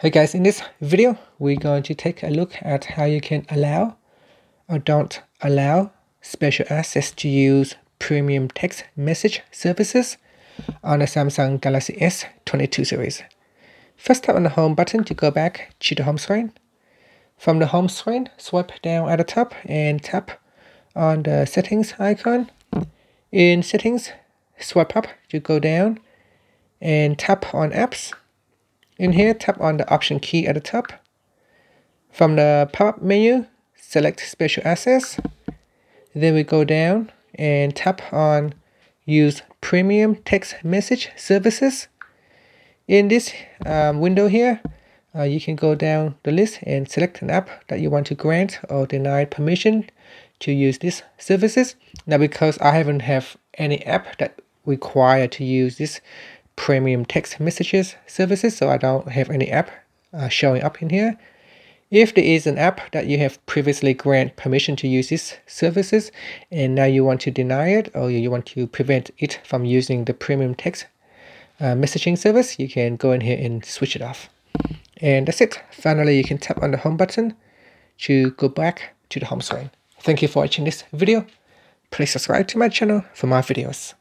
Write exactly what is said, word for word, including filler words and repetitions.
Hey guys, in this video, we're going to take a look at how you can allow or don't allow special access to use premium text message services on the Samsung Galaxy S twenty-two series. First, tap on the home button to go back to the home screen. From the home screen, swipe down at the top and tap on the settings icon. In settings, swipe up to go down and tap on apps. In here, tap on the option key at the top. From the pop-up menu, select special access. Then we go down and tap on use premium text message services. In this um, window here, uh, you can go down the list and select an app that you want to grant or deny permission to use these services. Now, because I haven't have any app that require to use this premium text messages services, so I don't have any app uh, showing up in here. If there is an app that you have previously granted permission to use these services and now you want to deny it or you want to prevent it from using the premium text uh, messaging service, you can go in here and switch it off. And that's it. Finally, you can tap on the home button to go back to the home screen. Thank you for watching this video. Please subscribe to my channel for more videos.